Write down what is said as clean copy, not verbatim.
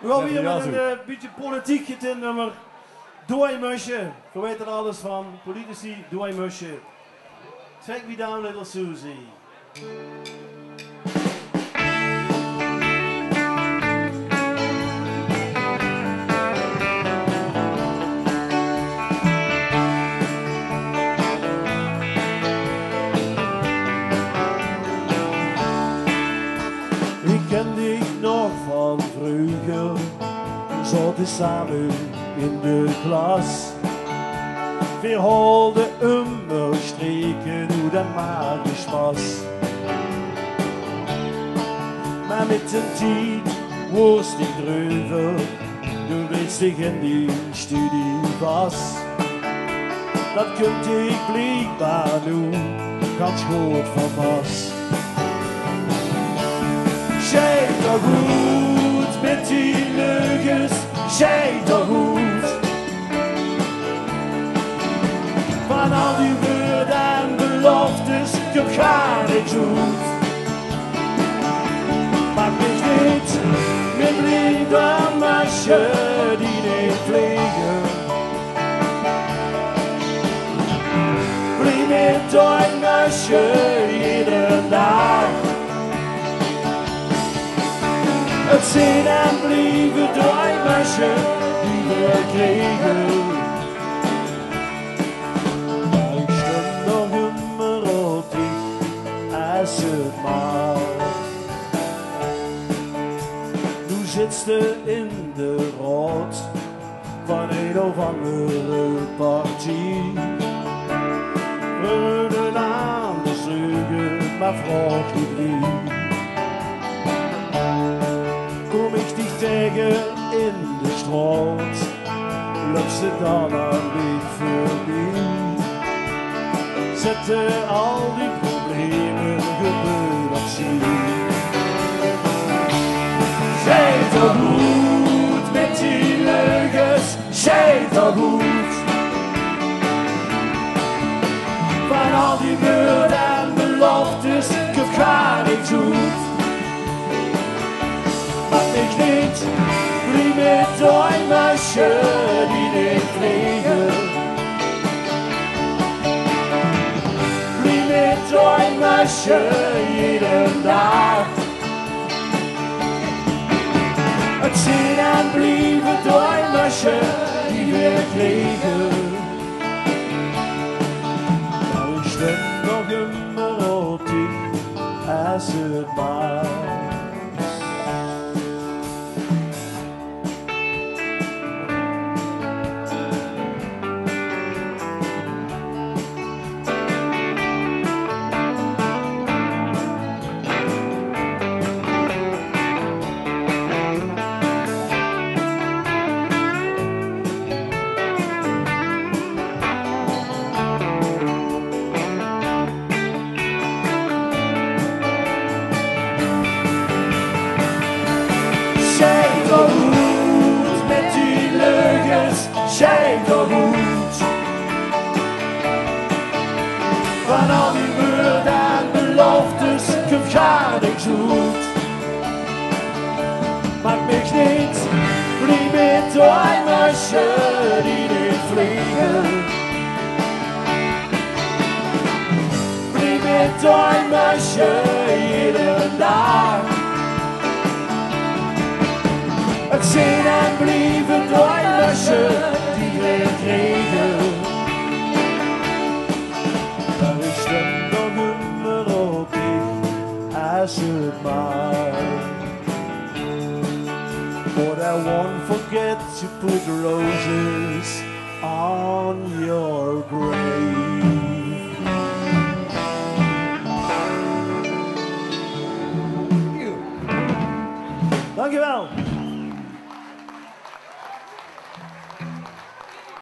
We gaan weer met een beetje politiek het in nummer Doei Musje. We weten er alles van. Politici Doei Musje. Take me down, little Susie. We zaten samen in de klas. We holden ummerstreken, hoe dat magisch was. Maar met de tijd was die dreuven, toen bleef ik in die studie vast. Dat kunt ik blijkbaar doen, gaat schoot van pas. Jij toch goed met die leugens, jij toch goed. Van al die woorden en beloftes, je gaat niet goed. Maar weet niet, mijn lieve meisje die niet vliegen. Blijf met een meisje iedere dag. Het zijn en blijven draaimesje die we kregen. Ik stem nog immer op die assenmaal. Nu zit ze in de rood van een of andere partij. Runnen aan de zuigen, maar vraag niet wie. Kom ik dich tegen in de straat, loop ze dan aan mij voorbij. Zetten al die problemen gebeuren op zee. Zij toch goed met die leugens, zij toch goed. Van al die woorden en beloftes, ik ga niet goed. Ik niet, blijf met een meisje die niet vliegen. Blijf met een meisje iedere dag. Het zijn en blijven een meisje die weer vliegen. Maar ik stem nog immer op die assenbaan. Zij toch goed. Van al die woorden en beloftes, ik ga niks goed. Maak mich niet, blijf met een meisje die niet vliegen. Blijf met een meisje iedere dag. Het zijn en blijven een meisje. Maar ik stem nog immer op die assenmaal. But I won't forget to put roses on your grave.